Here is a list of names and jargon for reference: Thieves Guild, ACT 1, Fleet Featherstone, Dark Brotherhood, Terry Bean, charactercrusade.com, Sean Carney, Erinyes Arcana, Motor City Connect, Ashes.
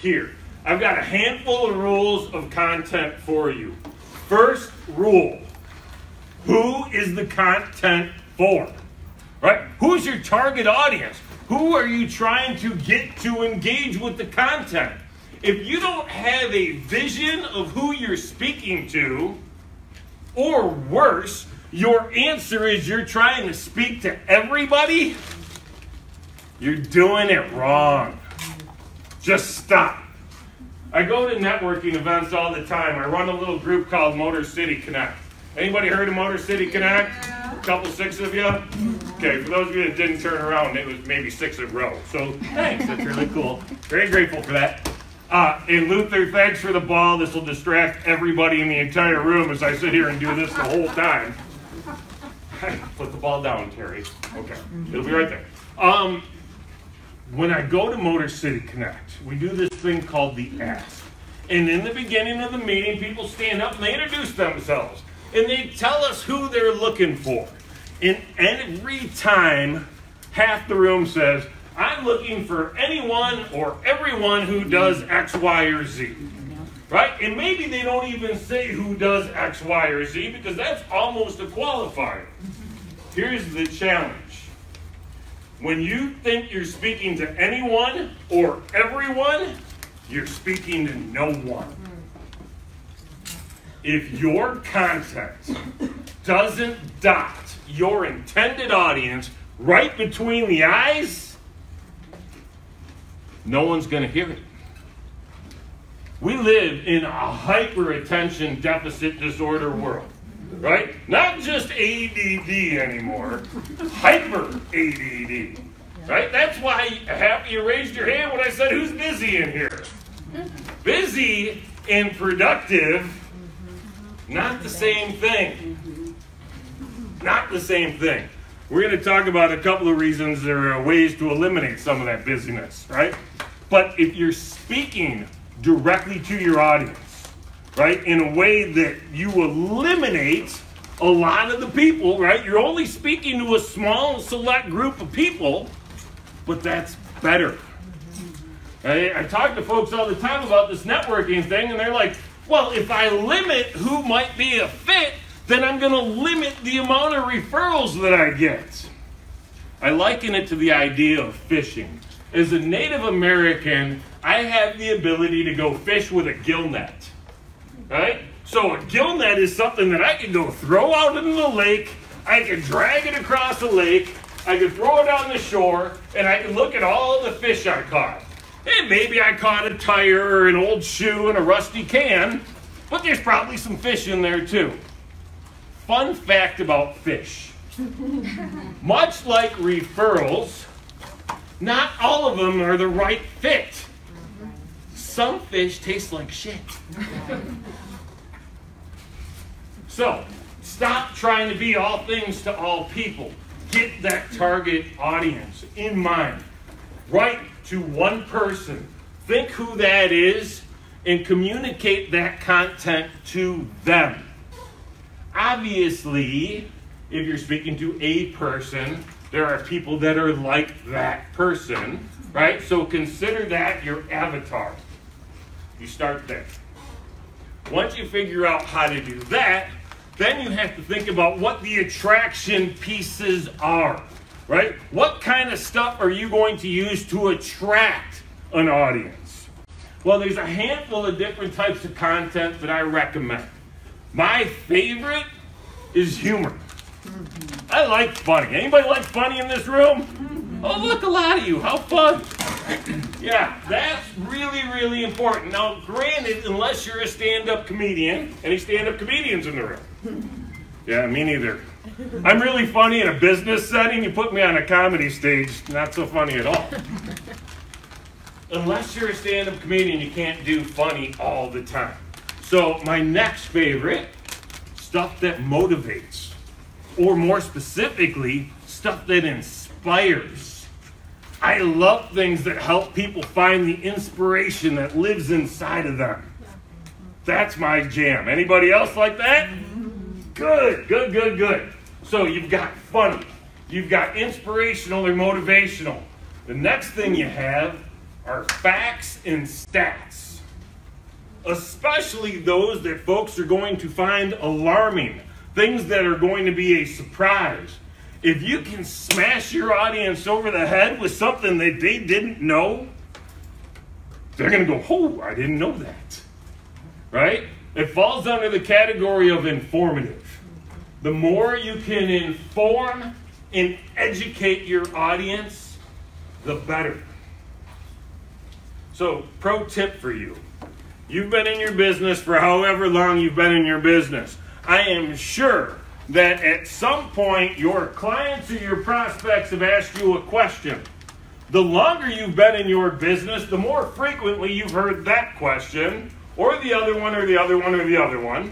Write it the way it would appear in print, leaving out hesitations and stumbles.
here. I've got a handful of rules of content for you. First rule, who is the content for? Right? Who's your target audience? Who are you trying to get to engage with the content? If you don't have a vision of who you're speaking to, or worse, your answer is you're trying to speak to everybody, you're doing it wrong. Just stop. I go to networking events all the time. I run a little group called Motor City Connect. Anybody heard of Motor City Connect? A couple, six of you? Okay, for those of you that didn't turn around, it was maybe six in a row. So thanks, that's really cool. Very grateful for that. And Luther, thanks for the ball. This will distract everybody in the entire room as I sit here and do this the whole time. Put the ball down, Terry. Okay, it'll be right there. When I go to Motor City Connect, we do this thing called the Ask. And in the beginning of the meeting, people stand up and they introduce themselves. And they tell us who they're looking for. And every time, half the room says, I'm looking for anyone or everyone who does X, Y, or Z. Right? And maybe they don't even say who does X, Y, or Z because that's almost a qualifier. Here's the challenge. When you think you're speaking to anyone or everyone, you're speaking to no one. If your content doesn't dot your intended audience right between the eyes, no one's going to hear it. We live in a hyper-attention deficit disorder world, right? Not just ADD anymore, hyper-ADD, right? That's why half of you raised your hand when I said, who's busy in here? Busy and productive. Not the same thing. Not the same thing. We're going to talk about a couple of reasons there are ways to eliminate some of that busyness, right? But if you're speaking directly to your audience, right, in a way that you eliminate a lot of the people, right? You're only speaking to a small, select group of people, but that's better. Right? I talk to folks all the time about this networking thing, and they're like, well, if I limit who might be a fit, then I'm going to limit the amount of referrals that I get. I liken it to the idea of fishing. As a Native American, I have the ability to go fish with a gill net. Right? So a gill net is something that I can go throw out in the lake, I can drag it across the lake, I can throw it on the shore, and I can look at all the fish I caught. And maybe I caught a tire or an old shoe and a rusty can, but there's probably some fish in there too. Fun fact about fish. Much like referrals, not all of them are the right fit. Some fish taste like shit. So, stop trying to be all things to all people. Get that target audience in mind. Write to one person, think who that is, and communicate that content to them. Obviously, if you're speaking to a person, there are people that are like that person, right? So consider that your avatar. You start there. Once you figure out how to do that, then you have to think about what the attraction pieces are. Right? What kind of stuff are you going to use to attract an audience? Well, there's a handful of different types of content that I recommend. My favorite is humor. I like funny. Anybody like funny in this room? Oh, look, a lot of you. How fun. Yeah, that's really, really important. Now, granted, unless you're a stand-up comedian. Any stand-up comedians in the room? Yeah, me neither. I'm really funny in a business setting. You put me on a comedy stage, not so funny at all. Unless you're a stand-up comedian, you can't do funny all the time. So my next favorite, stuff that motivates. Or more specifically, stuff that inspires. I love things that help people find the inspiration that lives inside of them. That's my jam. Anybody else like that? Good, good, good, good. So you've got funny, you've got inspirational or motivational. The next thing you have are facts and stats, especially those that folks are going to find alarming, things that are going to be a surprise. If you can smash your audience over the head with something that they didn't know, they're going to go, oh, I didn't know that, right? It falls under the category of informative. The more you can inform and educate your audience, the better. So, pro tip for you. You've been in your business for however long you've been in your business. I am sure that at some point your clients or your prospects have asked you a question. The longer you've been in your business, the more frequently you've heard that question, or the other one, or the other one, or the other one.